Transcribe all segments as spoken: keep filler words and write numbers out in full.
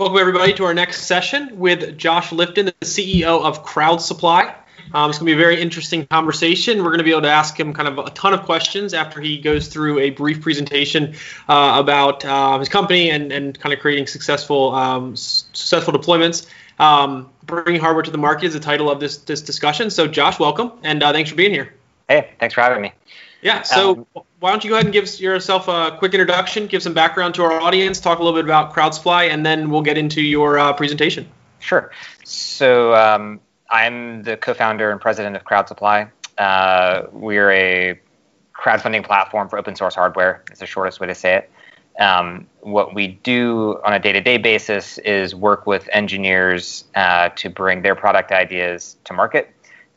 Welcome, everybody, to our next session with Josh Lifton, the C E O of Crowd Supply. Um, it's going to be a very interesting conversation. We're going to be able to ask him kind of a ton of questions after he goes through a brief presentation uh, about uh, his company and, and kind of creating successful, um, successful deployments. Um, bringing hardware to the market is the title of this, this discussion. So, Josh, welcome, and uh, thanks for being here. Hey, thanks for having me. Yeah, so um, why don't you go ahead and give yourself a quick introduction, give some background to our audience, talk a little bit about Crowd Supply, and then we'll get into your uh, presentation. Sure. So um, I'm the co-founder and president of Crowd Supply. Uh, we're a crowdfunding platform for open source hardware. It's the shortest way to say it. Um, what we do on a day-to-day basis is work with engineers uh, to bring their product ideas to market.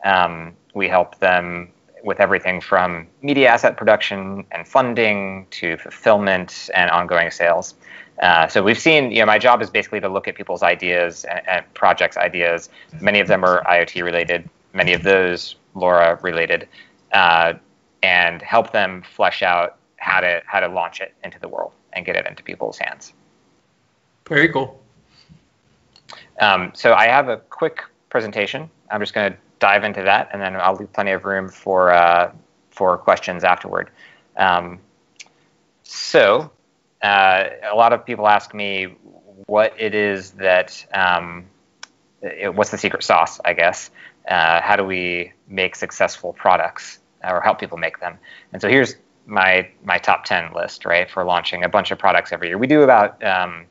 Um, we help them with everything from media asset production and funding to fulfillment and ongoing sales. Uh, so we've seen, you know, my job is basically to look at people's ideas and, and projects ideas. Many of them are IoT related, many of those LoRa related, uh, and help them flesh out how to, how to launch it into the world and get it into people's hands. Very cool. Um, so I have a quick presentation. I'm just going to dive into that, and then I'll leave plenty of room for uh, for questions afterward. Um, so, uh, a lot of people ask me what it is that um, it, what's the secret sauce, I guess. Uh, how do we make successful products or help people make them? And so here's my my top ten list, right, for launching a bunch of products every year. We do about um,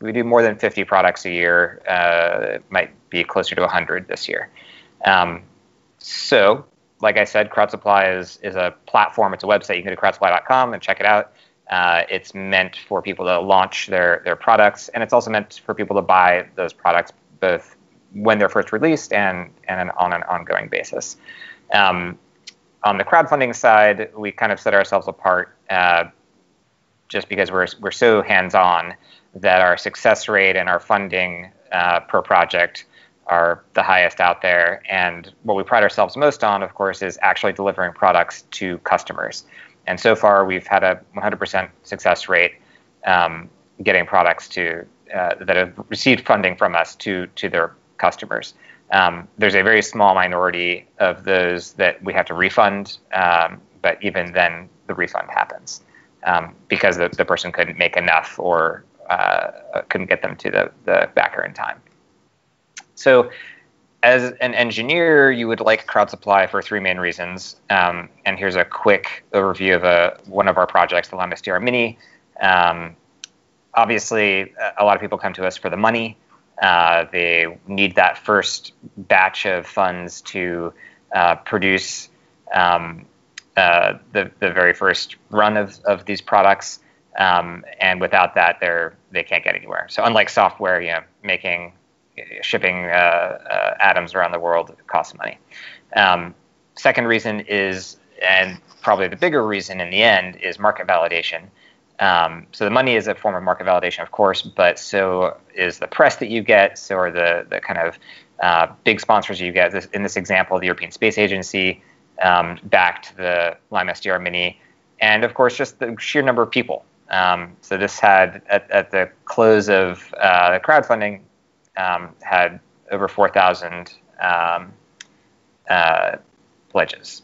we do more than fifty products a year. Uh, it might be closer to one hundred this year. Um, so, like I said, Crowd Supply is, is a platform. It's a website. You can go to crowd supply dot com and check it out. Uh, it's meant for people to launch their, their products, and it's also meant for people to buy those products both when they're first released and, and on an ongoing basis. Um, on the crowdfunding side, we kind of set ourselves apart uh, just because we're, we're so hands-on that our success rate and our funding uh, per project are the highest out there. And what we pride ourselves most on, of course, is actually delivering products to customers. And so far, we've had a one hundred percent success rate um, getting products to uh, that have received funding from us to, to their customers. Um, there's a very small minority of those that we have to refund, um, but even then, the refund happens um, because the, the person couldn't make enough or uh, couldn't get them to the, the backer in time. So as an engineer, you would like Crowd Supply for three main reasons. Um, and here's a quick overview of a, one of our projects, the LimeSDR Mini. Um, obviously, a lot of people come to us for the money. Uh, they need that first batch of funds to uh, produce um, uh, the, the very first run of, of these products. Um, and without that, they're, they can't get anywhere. So unlike software, you know, making... shipping uh, uh, atoms around the world costs money. Um, second reason is, and probably the bigger reason in the end, is market validation. Um, so the money is a form of market validation, of course, but so is the press that you get, so are the, the kind of uh, big sponsors you get. This, in this example, the European Space Agency um, backed the LimeSDR Mini, and of course, just the sheer number of people. Um, so this had, at, at the close of uh, the crowdfunding, Um, had over four thousand um, uh, pledges.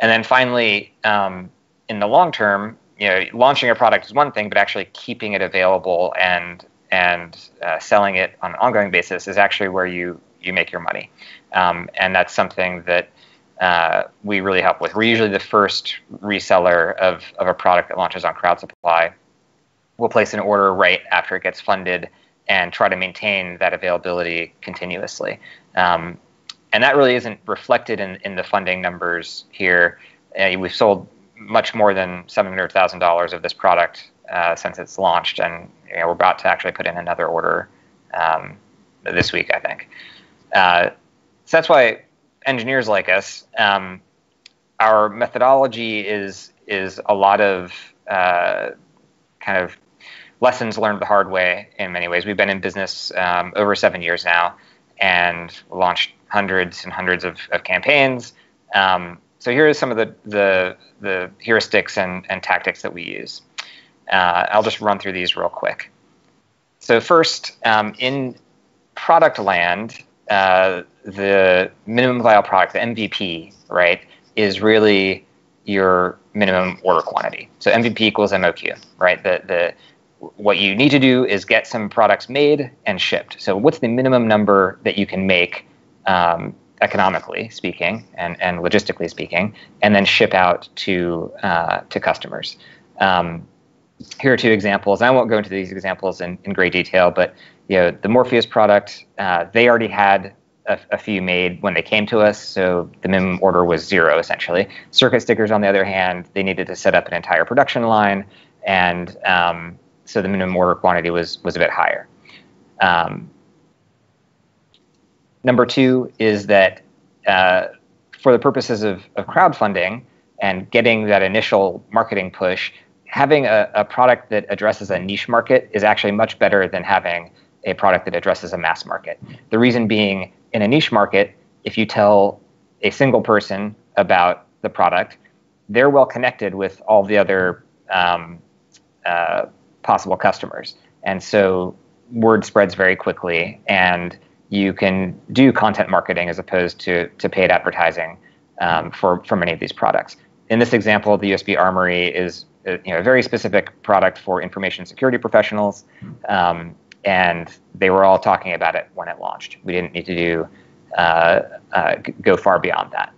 And then finally, um, in the long term, you know, launching a product is one thing, but actually keeping it available and and uh, selling it on an ongoing basis is actually where you, you make your money. Um, and that's something that uh, we really help with. We're usually the first reseller of, of a product that launches on Crowd Supply. We'll place an order right after it gets funded and try to maintain that availability continuously. Um, and that really isn't reflected in, in the funding numbers here. Uh, we've sold much more than seven hundred thousand dollars of this product uh, since it's launched, and you know, we're about to actually put in another order um, this week, I think. Uh, so that's why engineers like us, um, our methodology is, is a lot of uh, kind of lessons learned the hard way in many ways. We've been in business um, over seven years now and launched hundreds and hundreds of, of campaigns. Um, so here are some of the, the, the heuristics and, and tactics that we use. Uh, I'll just run through these real quick. So first, um, in product land, uh, the minimum viable product, the M V P, right, is really your minimum order quantity. So M V P equals M O Q, right? The, the, what you need to do is get some products made and shipped. So what's the minimum number that you can make, um, economically speaking and, and logistically speaking, and then ship out to, uh, to customers. Um, here are two examples. I won't go into these examples in, in great detail, but you know, the Morpheus product, uh, they already had a, a few made when they came to us, so the minimum order was zero, essentially. Circuit stickers, on the other hand, they needed to set up an entire production line, and um, so the minimum order quantity was, was a bit higher. Um, number two is that uh, for the purposes of, of crowdfunding and getting that initial marketing push, having a, a product that addresses a niche market is actually much better than having a product that addresses a mass market. The reason being, in a niche market, if you tell a single person about the product, they're well connected with all the other um, uh, possible customers. And so word spreads very quickly, and you can do content marketing as opposed to, to paid advertising um, for, for many of these products. In this example, the U S B Armory is a, you know, a very specific product for information security professionals, um, and they were all talking about it when it launched. We didn't need to do uh, uh, go far beyond that.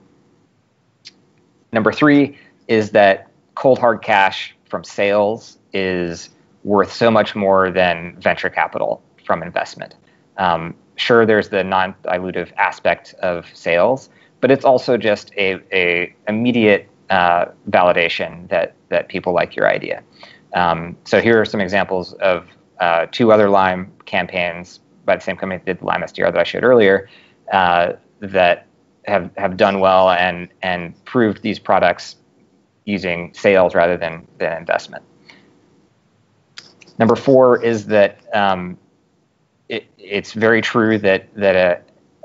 Number three is that cold hard cash from sales is worth so much more than venture capital from investment. Um, sure, there's the non-dilutive aspect of sales, but it's also just a, a immediate uh, validation that that people like your idea. Um, so here are some examples of uh, two other Lime campaigns by the same company that did the LimeSDR that I showed earlier uh, that have have done well and and proved these products using sales rather than than investment. Number four is that um, it, it's very true that that uh,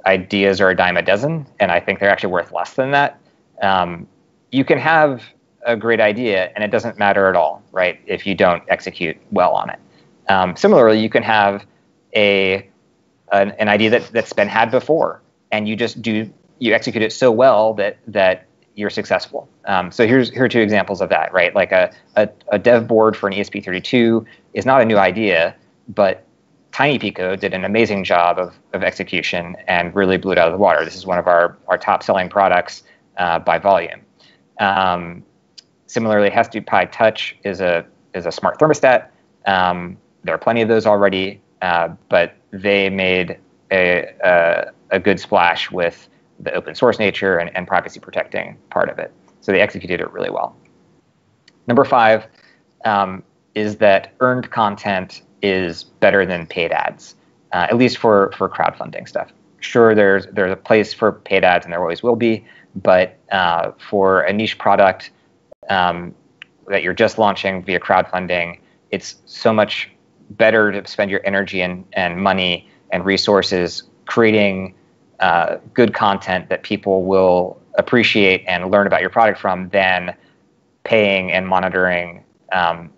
ideas are a dime a dozen, and I think they're actually worth less than that. Um, you can have a great idea, and it doesn't matter at all, right, if you don't execute well on it. Um, similarly, you can have a an, an idea that, that's been had before, and you just do you execute it so well that that you're successful. Um, so here's here are two examples of that, right? Like a, a a dev board for an E S P thirty-two is not a new idea, but TinyPico did an amazing job of of execution and really blew it out of the water. This is one of our our top selling products uh, by volume. Um, Similarly, Hestu Pi Touch is a is a smart thermostat. Um, there are plenty of those already, uh, but they made a, a a good splash with the open source nature and, and privacy protecting part of it. So they executed it really well. Number five um, is that earned content is better than paid ads, uh, at least for for crowdfunding stuff. Sure, there's there's a place for paid ads, and there always will be, but uh, for a niche product Um, that you're just launching via crowdfunding, it's so much better to spend your energy and, and money and resources creating uh, good content that people will appreciate and learn about your product from than paying and monitoring um,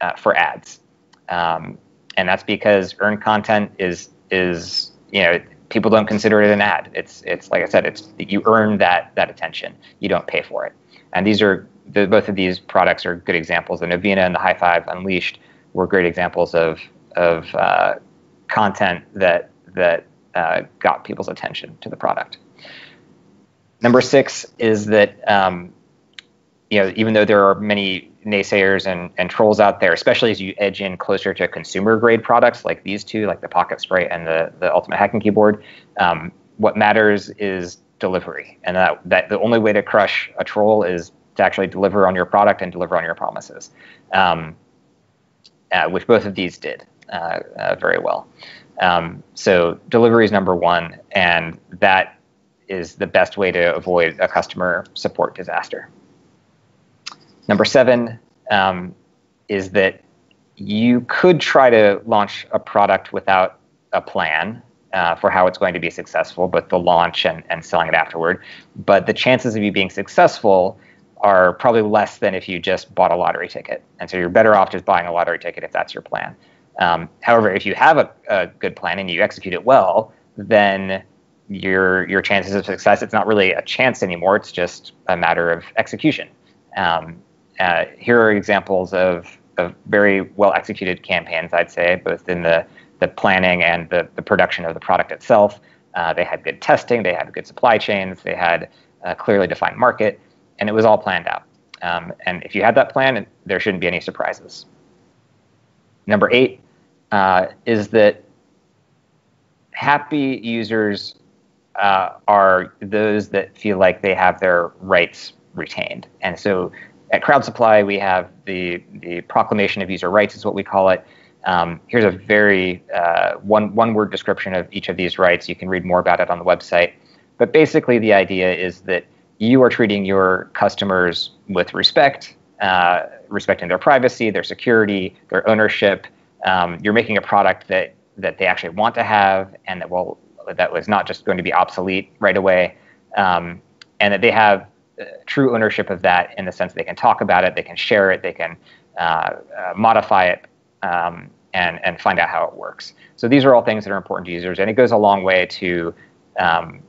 uh, for ads. Um, and that's because earned content is, is you know, people don't consider it an ad. It's, it's like I said, it's you earn that, that attention. You don't pay for it. And these are the, both of these products are good examples. The Novena and the High Five Unleashed were great examples of of uh, content that that uh, got people's attention to the product. Number six is that um, you know, even though there are many naysayers and, and trolls out there, especially as you edge in closer to consumer grade products like these two, like the Pocket Sprite and the the Ultimate Hacking Keyboard, um, what matters is delivery, and that that the only way to crush a troll is to actually deliver on your product and deliver on your promises, um, uh, which both of these did uh, uh, very well. Um, so delivery is number one, and that is the best way to avoid a customer support disaster. Number seven um, is that you could try to launch a product without a plan Uh, for how it's going to be successful, both the launch and, and selling it afterward. But the chances of you being successful are probably less than if you just bought a lottery ticket. And so you're better off just buying a lottery ticket if that's your plan. Um, however, if you have a, a good plan and you execute it well, then your your chances of success, it's not really a chance anymore. It's just a matter of execution. Um, uh, here are examples of, of very well-executed campaigns, I'd say, both in the, the planning and the, the production of the product itself. Uh, they had good testing. They had good supply chains. They had a clearly defined market. And it was all planned out. Um, and if you had that plan, there shouldn't be any surprises. Number eight uh, is that happy users uh, are those that feel like they have their rights retained. And so at Crowd Supply, we have the, the proclamation of user rights is what we call it. Um, here's a very uh, one, one word description of each of these rights. You can read more about it on the website. But basically, the idea is that you are treating your customers with respect, uh, respecting their privacy, their security, their ownership. Um, you're making a product that that they actually want to have, and that will that was not just going to be obsolete right away, um, and that they have uh, true ownership of that in the sense they can talk about it, they can share it, they can uh, uh, modify it, um, and and find out how it works. So these are all things that are important to users, and it goes a long way to um,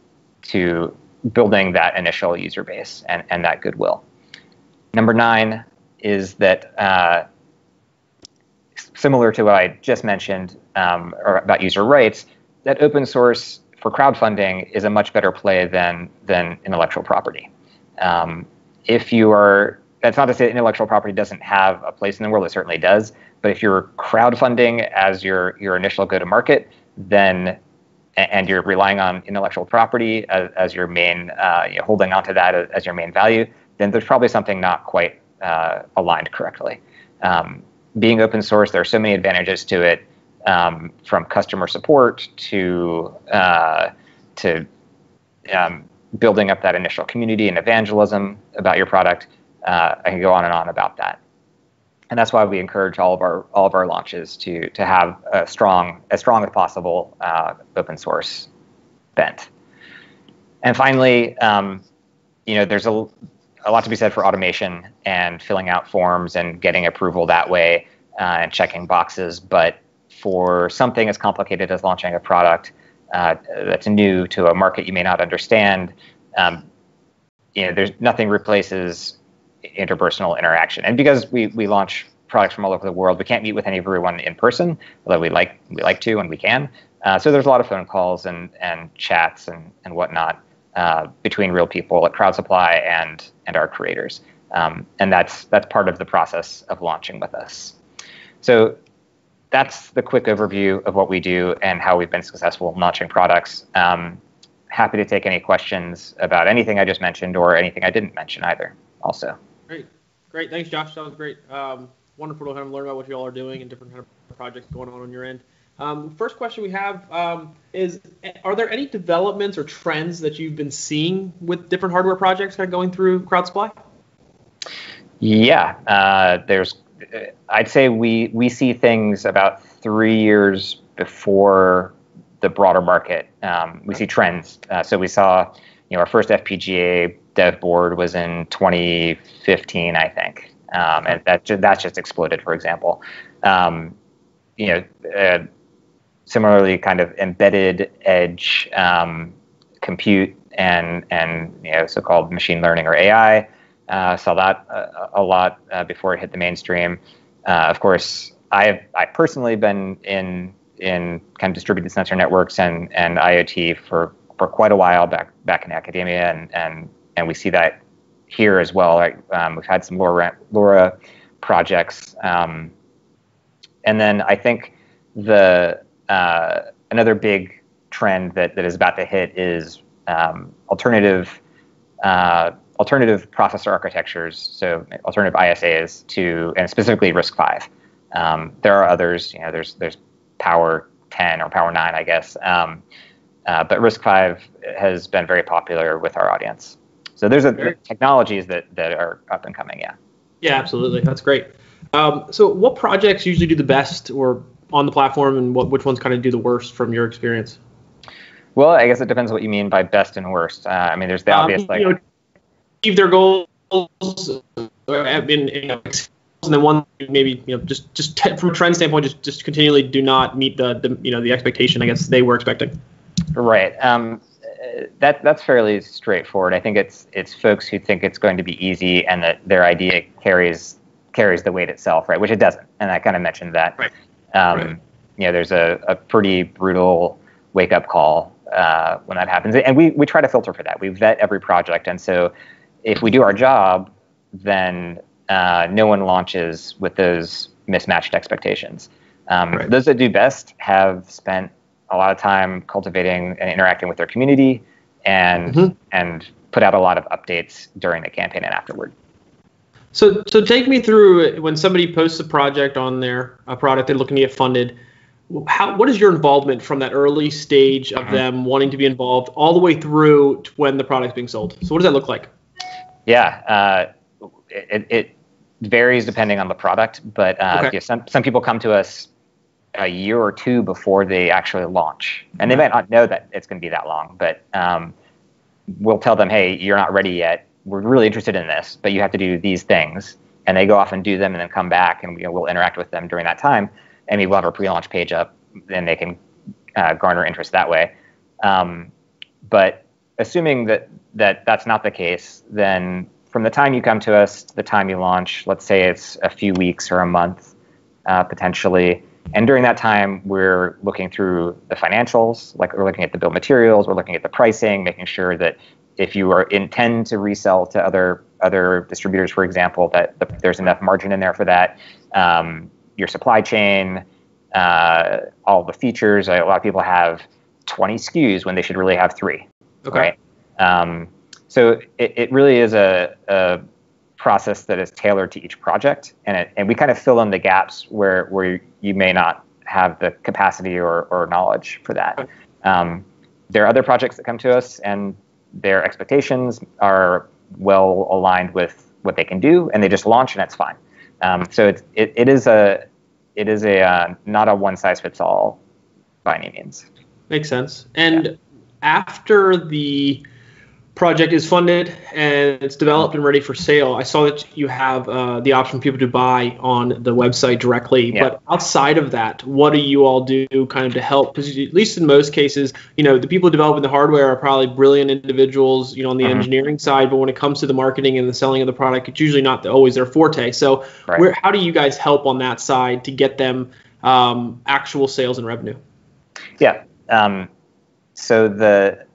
to building that initial user base and, and that goodwill. Number nine is that, uh, similar to what I just mentioned um, or about user rights, that open source for crowdfunding is a much better play than, than intellectual property. Um, if you are, that's not to say that intellectual property doesn't have a place in the world, it certainly does, but if you're crowdfunding as your, your initial go-to-market, then and you're relying on intellectual property as, as your main, uh, you're holding onto that as, as your main value, then there's probably something not quite uh, aligned correctly. Um, being open source, there are so many advantages to it, um, from customer support to uh, to um, building up that initial community and evangelism about your product. Uh, I can go on and on about that, and that's why we encourage all of our all of our launches to to have a strong as strong as possible uh, open source bent. And finally, um, you know, there's a a lot to be said for automation and filling out forms and getting approval that way uh, and checking boxes. But for something as complicated as launching a product uh, that's new to a market you may not understand, um, you know, there's nothing replaces interpersonal interaction. And because we, we launch products from all over the world, we can't meet with everyone in person, although we like we like to and we can. Uh, so there's a lot of phone calls and, and chats and, and whatnot uh, between real people at Crowd Supply and and our creators. Um, and that's that's part of the process of launching with us. So that's the quick overview of what we do and how we've been successful in launching products. Um, happy to take any questions about anything I just mentioned or anything I didn't mention either also. Great. Great. Thanks, Josh. That was great. Um, wonderful to kind of learn about what you all are doing and different kind of projects going on on your end. Um, first question we have um, is, are there any developments or trends that you've been seeing with different hardware projects kind of going through Crowd Supply? Yeah. Uh, there's, I'd say we, we see things about three years before the broader market. Um, we see trends. Uh, so we saw, you know, our first F P G A dev board was in twenty fifteen, I think, um, and that that's just exploded. For example, um, you know, uh, similarly, kind of embedded edge um, compute and and you know, so-called machine learning or A I uh, saw that a, a lot uh, before it hit the mainstream. Uh, of course, I've I personally been in in kind of distributed sensor networks and and I O T for for quite a while back back in academia and and And we see that here as well. Right? Um, we've had some LoRa, LoRa projects, um, and then I think the uh, another big trend that that is about to hit is um, alternative uh, alternative processor architectures. So alternative I S As to, and specifically RISC-V. Um, there are others. You know, there's there's Power ten or Power nine, I guess. Um, uh, but RISC-V has been very popular with our audience. So there's a, the technologies that, that are up and coming, yeah. Yeah, absolutely. That's great. Um, so what projects usually do the best or on the platform, and what which ones kind of do the worst from your experience? Well, I guess it depends what you mean by best and worst. Uh, I mean, there's the um, obvious, like... You know, achieve their goals, I mean, you know, and then one maybe, you know, just just from a trend standpoint, just just continually do not meet the, the you know the expectation I guess they were expecting. Right. Um, that that's fairly straightforward. I think it's it's folks who think it's going to be easy and that their idea carries carries the weight itself, right? Which it doesn't. And I kind of mentioned that. Right. Um, right. You know, there's a, a pretty brutal wake up call uh, when that happens, and we we try to filter for that. We vet every project, and so if we do our job, then uh, no one launches with those mismatched expectations. Um, right. Those that do best have spent a lot of time cultivating and interacting with their community, and mm-hmm. and put out a lot of updates during the campaign and afterward. So so take me through when somebody posts a project on their a product they're looking to get funded. How, what is your involvement from that early stage of mm-hmm. them wanting to be involved all the way through to when the product's being sold? So what does that look like? Yeah, uh, it, it varies depending on the product, but uh, okay. yeah, some some people come to us a year or two before they actually launch, and they might not know that it's going to be that long, but um, we'll tell them, hey, you're not ready yet. We're really interested in this, but you have to do these things, and they go off and do them, and then come back, and you know, we'll interact with them during that time. I mean, we'll have our pre-launch page up, and they can uh, garner interest that way. Um, but assuming that, that that's not the case, then from the time you come to us to the time you launch, let's say it's a few weeks or a month, uh, potentially. And during that time, we're looking through the financials, like we're looking at the bill of materials, we're looking at the pricing, making sure that if you are intend to resell to other other distributors, for example, that the, there's enough margin in there for that. Um, your supply chain, uh, all the features. A lot of people have twenty S K Us when they should really have three. Okay. Right? Um, so it, it really is a, a process that is tailored to each project, and it, and we kind of fill in the gaps where where you may not have the capacity or, or knowledge for that. Um, there are other projects that come to us, and their expectations are well aligned with what they can do, and they just launch, and that's fine. Um, so it, it it is a it is a uh, not a one size fits all by any means. Makes sense. And yeah. After the project is funded and it's developed and ready for sale, I saw that you have uh, the option for people to buy on the website directly. Yeah. But outside of that, what do you all do kind of to help? Because at least in most cases, you know, the people developing the hardware are probably brilliant individuals, you know, on the mm-hmm. engineering side. But when it comes to the marketing and the selling of the product, it's usually not always their forte. So right. where, how do you guys help on that side to get them um, actual sales and revenue? Yeah. Um, so the...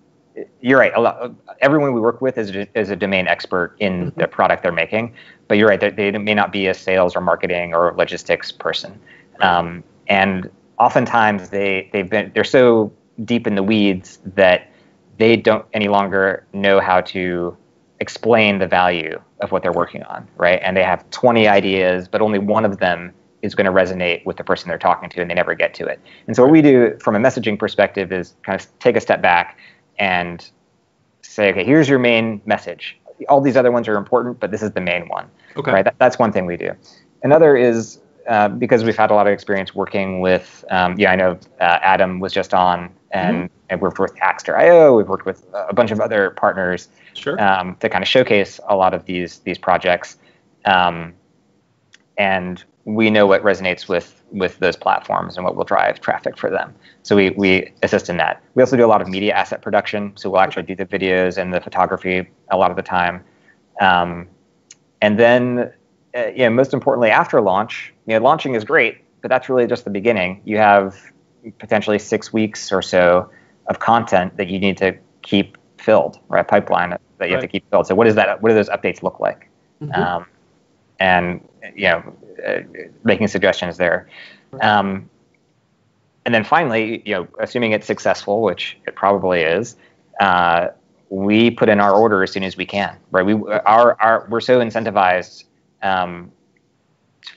You're right. A lot, everyone we work with is a, is a domain expert in the product they're making, but you're right. They, they may not be a sales or marketing or logistics person, um, and oftentimes they they've been they're so deep in the weeds that they don't any longer know how to explain the value of what they're working on, right? And they have twenty ideas, but only one of them is going to resonate with the person they're talking to, and they never get to it. And so what we do from a messaging perspective is kind of take a step back and say, okay, here's your main message. All these other ones are important, but this is the main one. Okay. Right? That, that's one thing we do. Another is uh, because we've had a lot of experience working with, um, yeah, I know uh, Adam was just on, and mm-hmm. and worked with Hackster dot I O. We've worked with a bunch of other partners sure. um, to kind of showcase a lot of these these projects, um, and we know what resonates with with those platforms and what will drive traffic for them. So we, we assist in that. We also do a lot of media asset production. So we'll actually do the videos and the photography a lot of the time. Um, and then, uh, you know, most importantly, after launch, you know, launching is great, but that's really just the beginning. You have potentially six weeks or so of content that you need to keep filled, right? Pipeline that you right. have to keep filled. So what is that? What do those updates look like? Mm-hmm. Um, and, you know, Uh, making suggestions there, um, and then finally, you know, assuming it's successful, which it probably is, uh, we put in our order as soon as we can. Right? We our our we're so incentivized um,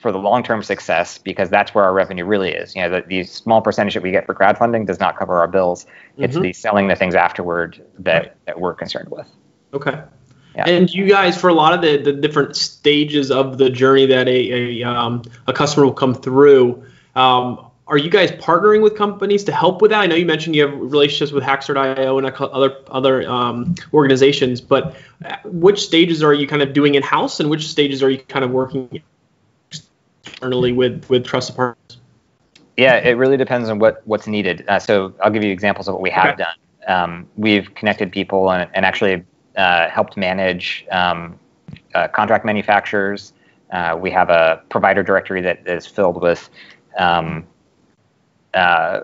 for the long-term success because that's where our revenue really is. You know, the, the small percentage that we get for crowdfunding does not cover our bills. Mm-hmm. It's the selling the things afterward that right. that we're concerned with. Okay. Yeah. And you guys, for a lot of the, the different stages of the journey that a a, um, a customer will come through, um, are you guys partnering with companies to help with that? I know you mentioned you have relationships with Hackster dot I O and other other um, organizations, but which stages are you kind of doing in-house and which stages are you kind of working internally with, with trusted partners? Yeah, it really depends on what, what's needed. Uh, so I'll give you examples of what we have okay. done. Um, we've connected people and, and actually uh, helped manage um, uh, contract manufacturers. Uh, we have a provider directory that is filled with um, uh,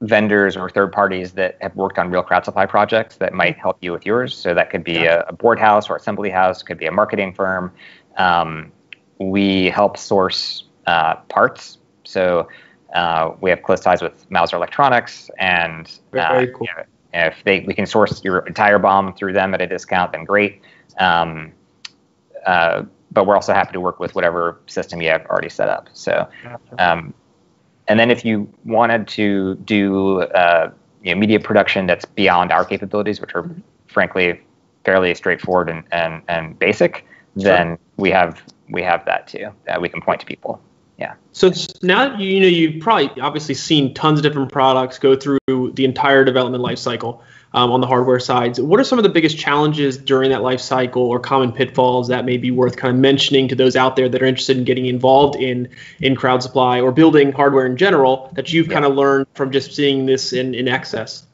vendors or third parties that have worked on real crowd supply projects that might help you with yours. So that could be a, a board house or assembly house, could be a marketing firm. Um, we help source uh, parts. So uh, we have close ties with Mouser Electronics, and uh, Very cool. you know, if they we can source your entire bomb through them at a discount, then great. Um, uh, but we're also happy to work with whatever system you have already set up. So, um, and then if you wanted to do uh, you know, media production that's beyond our capabilities, which are mm-hmm. frankly fairly straightforward and and, and basic, sure. then we have we have that too. Uh, we can point to people. Yeah. So now you know you've probably obviously seen tons of different products go through the entire development life cycle um, on the hardware side. What are some of the biggest challenges during that life cycle, or common pitfalls that may be worth kind of mentioning to those out there that are interested in getting involved in in Crowd Supply or building hardware in general that you've yeah. kind of learned from just seeing this in in excess?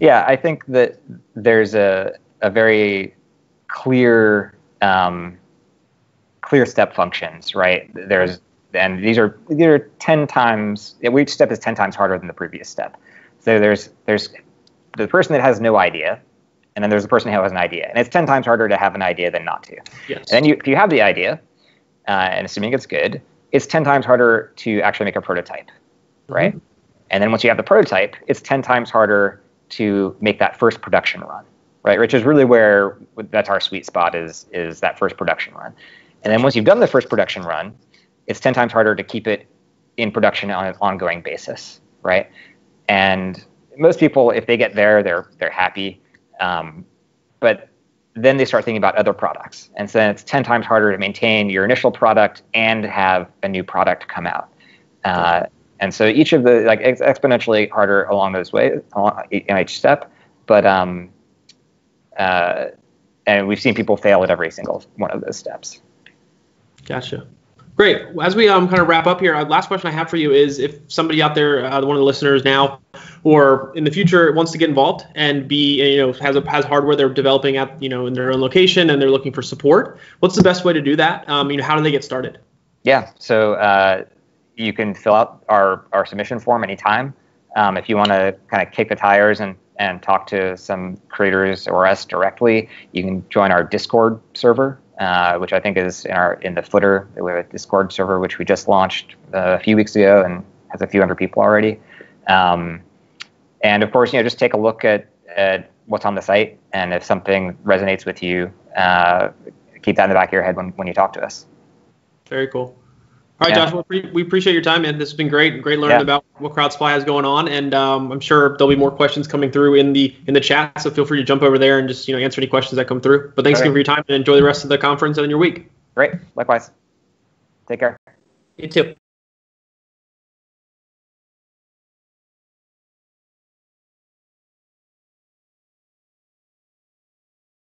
Yeah, I think that there's a a very clear um, clear step functions, right? There's And these are these are ten times. Each step is ten times harder than the previous step. So there's there's the person that has no idea, and then there's the person who has an idea, and it's ten times harder to have an idea than not to. Yes. And then you, if you have the idea, uh, and assuming it's good, it's ten times harder to actually make a prototype, right? Mm-hmm. And then once you have the prototype, it's ten times harder to make that first production run, right? Which is really where that's our sweet spot is is that first production run. And then once you've done the first production run, it's ten times harder to keep it in production on an ongoing basis, right? And most people, if they get there, they're they're happy. Um, but then they start thinking about other products. And so then it's ten times harder to maintain your initial product and have a new product come out. Uh, and so each of the, like, it's exponentially harder along those ways, along, in each step. But, um, uh, and we've seen people fail at every single one of those steps. Gotcha. Great. As we um, kind of wrap up here, uh, last question I have for you is if somebody out there, uh, one of the listeners now or in the future wants to get involved and be, you know, has a, has hardware they're developing at, you know, in their own location and they're looking for support, what's the best way to do that? Um, you know, how do they get started? Yeah. So uh, you can fill out our, our submission form anytime. Um, if you want to kind of kick the tires and, and talk to some creators or us directly, you can join our Discord server. Uh, which I think is in our in the footer. We have a Discord server which we just launched uh, a few weeks ago and has a few hundred people already. Um, and of course, you know, just take a look at, at what's on the site, and if something resonates with you, uh, keep that in the back of your head when when you talk to us. Very cool. All right, yeah. Josh, well, pre- we appreciate your time, man. This has been great. Great learning yeah. about what Crowd Supply has going on, and um, I'm sure there'll be more questions coming through in the in the chat. So feel free to jump over there and just you know answer any questions that come through. But thanks again for your time, and enjoy the rest of the conference and your week. Great. Likewise. Take care. You too.